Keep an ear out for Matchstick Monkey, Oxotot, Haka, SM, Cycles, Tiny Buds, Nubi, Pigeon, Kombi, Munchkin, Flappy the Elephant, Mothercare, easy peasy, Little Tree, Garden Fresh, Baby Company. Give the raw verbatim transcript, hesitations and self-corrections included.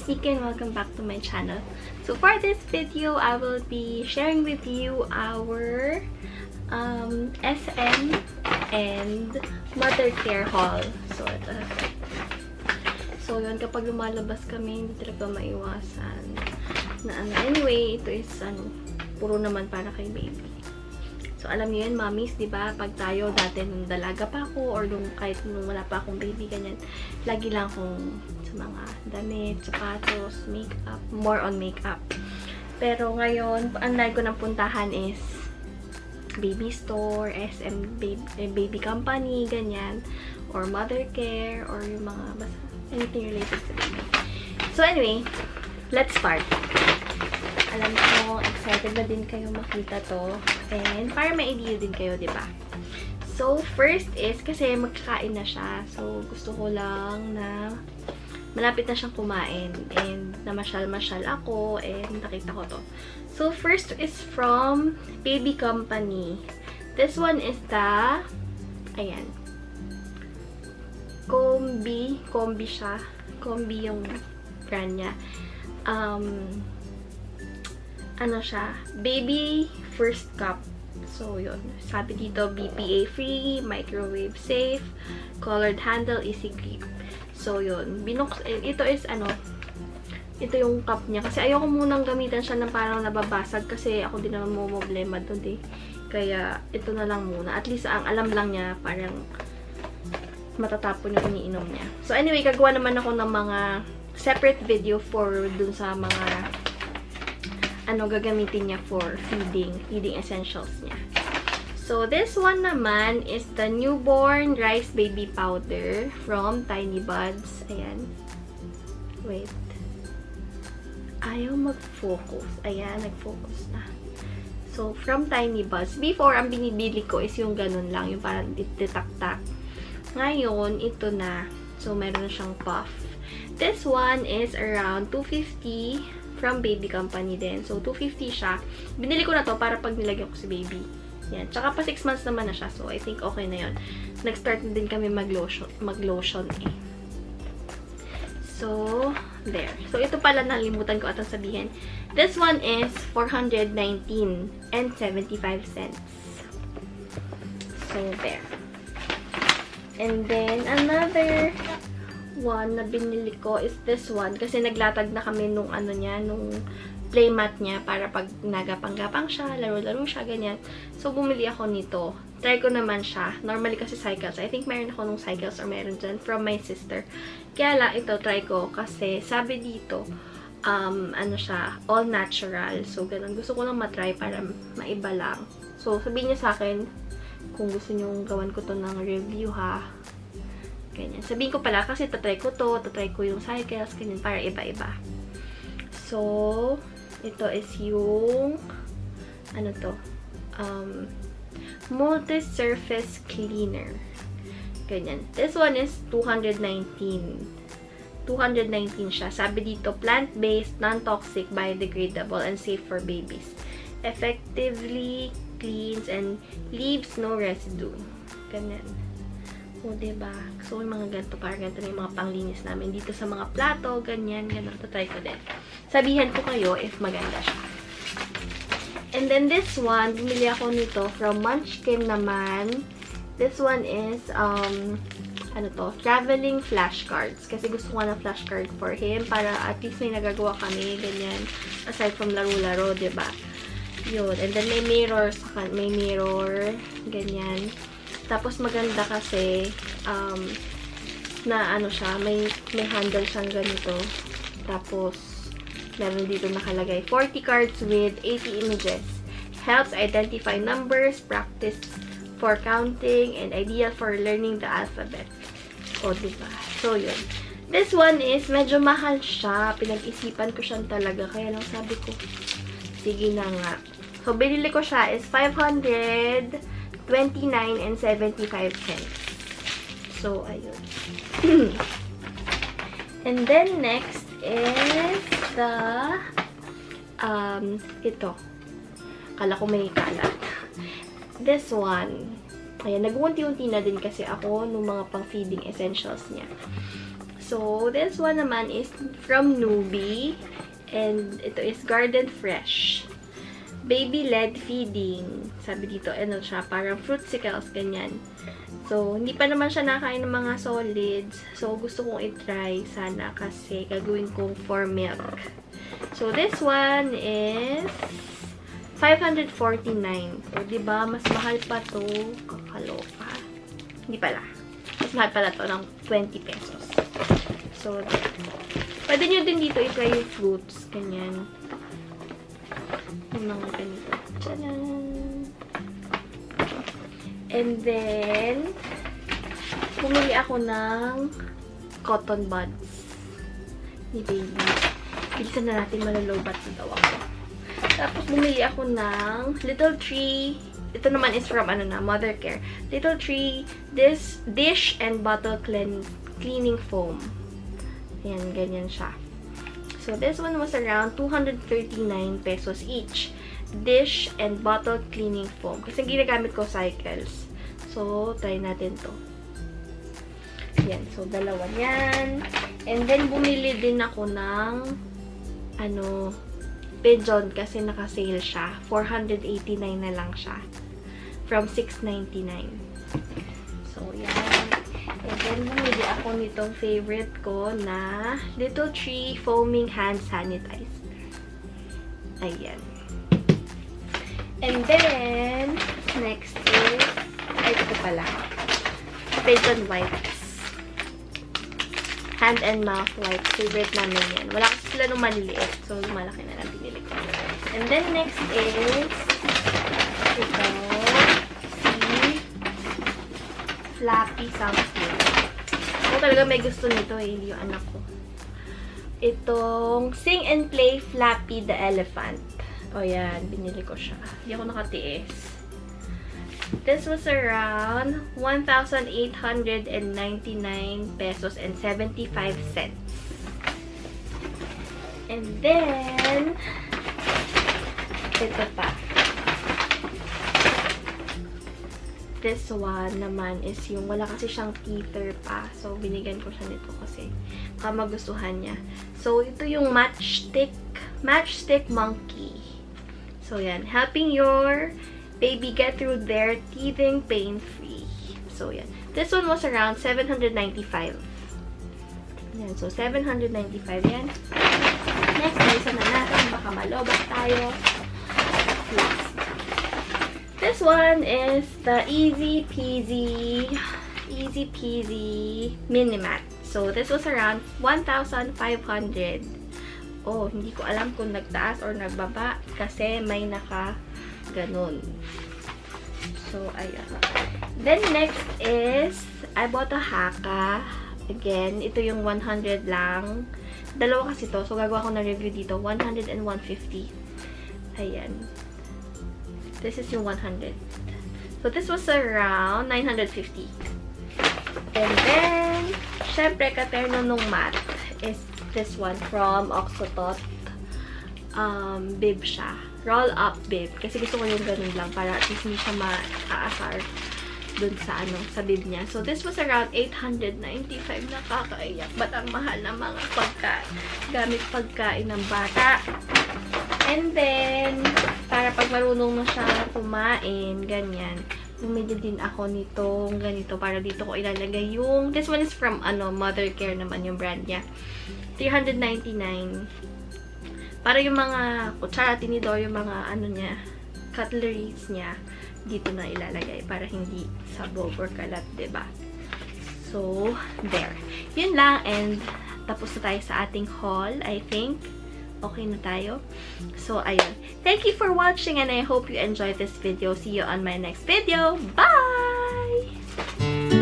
Matchstick and welcome back to my channel. So for this video, I will be sharing with you our um, S M and Mothercare haul. So ito. So yun, kapag lumalabas kami, hindi talaga maiwasan na ano. Anyway, ito is ano, puro naman para kay baby. So, alam niyo yun, mommies, diba? Pag tayo, dati nung dalaga pa ako, or nung kahit nung wala pa akong baby, ganyan, lagi lang akong sa mga damit, sapatos, makeup, more on makeup. Pero ngayon, ang lagi ko nang puntahan is baby store, S M baby, baby company, ganyan, or mothercare, or yung mga, basta, anything related sa baby. So, anyway, let's start. Alam ko, excited na din kayo makita to. And para may idea din kayo, diba? So, first is, kasi magkakain na siya. So, gusto ko lang na malapit na siyang kumain. And namasyal-masyal ako. And nakita ko to. So, first is from Baby Company. This one is the, ayan, Kombi. Kombi siya. Kombi yung brand niya. Um... ano siya, baby first cup. So, yun. Sabi dito, B P A free, microwave safe, colored handle, easy grip. So, yun. Binuks, ito is ano, ito yung cup niya. Kasi ayoko munang gamitan siya ng parang nababasag kasi ako din naman mumblema doon eh. Kaya, ito na lang muna. At least, ang alam lang niya, parang matatapon yung iniinom niya. So, anyway, kagawa naman ako ng mga separate video for dun sa mga ano gagamitin niya for feeding, feeding essentials niya. So, this one naman is the Newborn Rice Baby Powder from Tiny Buds. Ayan. Wait. Ayaw mag-focus. Ayan, nag-focus na. So, from Tiny Buds. Before, ang binibili ko is yung ganun lang, yung parang ititaktak. Ngayon, ito na. So, meron siyang puff. This one is around two fifty from Baby Company din. So, two fifty siya. Binili ko na to para pag nilagyan ko si baby. Yan. Tsaka pa six months naman na siya. So, I think okay na yun. Nag-start na din kami mag-lotion. Mag-lotion eh. So, there. So, ito pala nalimutan ko atang sabihin. This one is four nineteen and seventy-five cents. So, there. And then, another one na binili ko is this one kasi naglatag na kami nung ano niya, nung playmat niya para pag nagapang-gapang siya, laro-laro siya, ganyan. So, bumili ako nito. Try ko naman siya. Normally kasi Cycles. I think mayroon ako nung Cycles or mayroon dyan from my sister. Kaya lang ito, try ko kasi sabi dito, um, ano siya, all natural. So, ganun. Gusto ko lang matry para maiba lang. So, sabihin niyo sa akin kung gusto niyo gawan ko to ng review ha. Ganyan. Sabihin ko pala kasi tatry ko to, tatry ko yung Cycles, ganyan, para iba-iba. So, ito is yung, ano to, um, multi-surface cleaner. Ganyan. This one is two nineteen. two nineteen siya. Sabi dito, plant-based, non-toxic, biodegradable, and safe for babies. Effectively cleans and leaves no residue. Ganyan. O, diba? So, yung mga ganito, parang ganito na yung mga panglinis namin. Dito sa mga plato, ganyan, ganito. Tatry ko din. Sabihan ko kayo if maganda siya. And then, this one, bumili ako nito from Munchkin naman. This one is, um, ano to, traveling flashcards. Kasi gusto ko na flashcard for him para at least may nagagawa kami, ganyan. Aside from laro-laro, diba? Yun. And then, may mirror, may mirror, ganyan. Tapos maganda kasi um, na ano siya, may, may handle siyang ganito. Tapos meron dito nakalagay forty cards with eighty images. Helps identify numbers, practice for counting, and ideal for learning the alphabet. O, diba? So, yun. This one is medyo mahal siya. Pinag-isipan ko siyang talaga. Kaya lang sabi ko, sige na nga. So, binili ko siya is five hundred twenty-nine and seventy-five cents. So, ayun. And then, next is the, um, ito. Akala ko may kalat. This one. Ayan, nag-unti-unti na din kasi ako nung mga pang-feeding essentials niya. So this one naman is from Nubi. And ito is Garden Fresh. Baby led feeding. Sabi dito, ano siya, parang fruitsicles, ganyan. So, hindi pa naman siya nakain ng mga solids. So, gusto kong i-try sana kasi gagawin ko for milk. So, this one is five forty-nine. So, diba, mas mahal pa to. Kakaloka. Hindi pala. Mas mahal pala to ng twenty pesos. So, pwede nyo din dito i-try yung fruits. Ganyan. Yung mga ganito. Tadaan! And then, pumili ako ng cotton buds ni Baby. Bilisan na natin, malalobat na daw ako. Tapos, bumili ako ng Little Tree. Ito naman is from, ano na, Mothercare. Little Tree, this dish and bottle clean, cleaning foam. Ayan, ganyan siya. So, this one was around two thirty-nine pesos each. Dish and bottle cleaning foam. Kasi ginagamit ko Cycles. So, try natin to. Yan. So, dalawa yan. And then, bumili din ako ng ano, Pigeon. Kasi naka-sale siya. four eighty-nine na lang siya. From six ninety-nine. So, yan. And then, bumili ako nitong favorite ko na Little Tree Foaming Hand Sanitizer. Ayan. And then, next is, ay, ito pala, Pigeon wipes. Hand and mouth wipes. Favorite namin yan. Wala kasi sila nung maliliit. So, malaki na lang binili ko. And then, next is, ito, si Flappy something. Ako talaga may gusto nito eh. Hindi yung anak ko. Itong Sing and Play Flappy the Elephant. Oh, yan. Binili ko siya. Hindi ako nakatiis. This was around one thousand eight hundred ninety-nine pesos and seventy-five cents. And then, ito pa. This one naman is yung wala kasi siyang teeter pa. So, binigyan ko siya nito kasi baka magustuhan niya. So, ito yung matchstick, matchstick monkey. So, yan. Helping your baby get through their teething pain-free. So, yan. This one was around seven ninety-five. Yan. So, seven ninety-five yan. Next, isa na natin. Baka malobak tayo. Last. This one is the easy peasy, easy peasy mini-mat. So, this was around one thousand five hundred. Oh, hindi ko alam kung nagtaas or nagbaba kasi may naka ganun. So, ayan. Then, next is, I bought a Haka. Again, ito yung one hundred lang. Dalawa kasi to. So, gagawa ko na review dito. one hundred and one fifty. Ayan. This is yung one hundred. So, this was around nine fifty. And then, syempre, katerno nung mat is this one from Oxotot. Um, bib siya. Roll up bib. Kasi gusto ko yung ganun lang para at least hindi siya maaasar dun sa ano, sa bib niya. So, this was around eight ninety-five. Nakakaiyak. Ba't ang mahal na mga pagka, gamit pagkain ng bata? And then, para pag marunong na siya kumain, ganyan. Bumili din ako nitong ganito para dito ko ilalagay yung, this one is from ano, Mothercare naman yung brand niya. three ninety-nine. Para yung mga kutsara, tinidor, yung mga ano niya, cutleries niya, dito na ilalagay para hindi sabog or kalat, diba? So, there. Yun lang, and tapos na tayo sa ating haul, I think. Okay na tayo. So, ayun. Thank you for watching and I hope you enjoyed this video. See you on my next video. Bye!